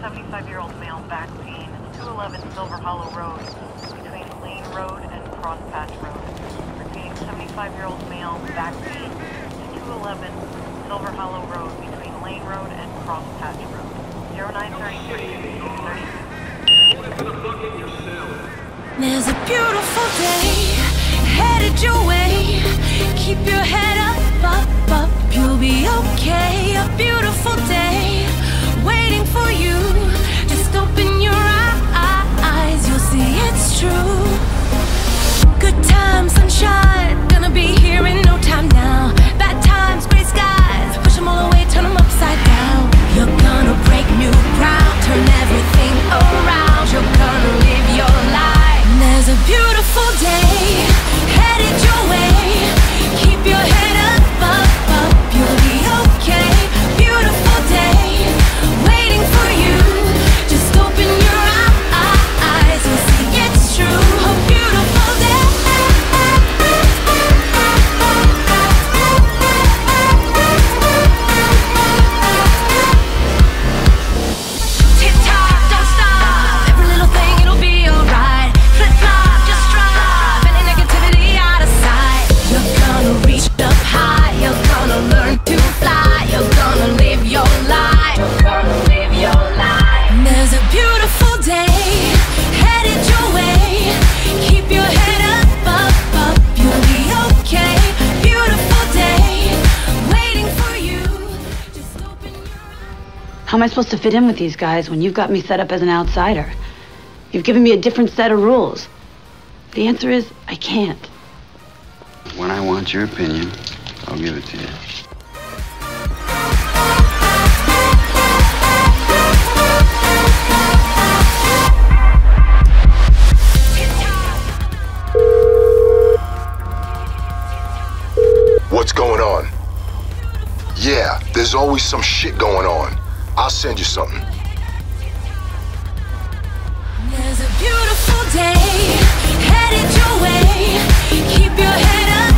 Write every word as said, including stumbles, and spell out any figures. seventy-five-year-old male back pain, two eleven Silver Hollow Road, between Lane Road and Crosspatch Road. Repeating, seventy-five-year-old male back pain, two eleven Silver Hollow Road, between Lane Road and Crosspatch Road. zero nine three three. There's a beautiful day headed your way. Keep your head up, up, up. You'll be okay. A beautiful day waiting for you. Just open your eyes, you'll see it's true. Good time, sunshine, gonna be here in no time now. Bad times, gray skies, push them all away, turn them upside down. You're gonna break new ground, turn everything around. You're gonna live your life. And there's a beautiful day headed your way. Keep your head up, up, up. You'll be okay. Beautiful day waiting for you. Just open your eyes and see it's true. A beautiful day. How am I supposed to fit in with these guys when you've got me set up as an outsider? You've given me a different set of rules. The answer is, I can't. When I want your opinion, I'll give it to you. What's going on? Yeah, there's always some shit going on. I'll send you something. There's a beautiful day headed your way. Keep your head up.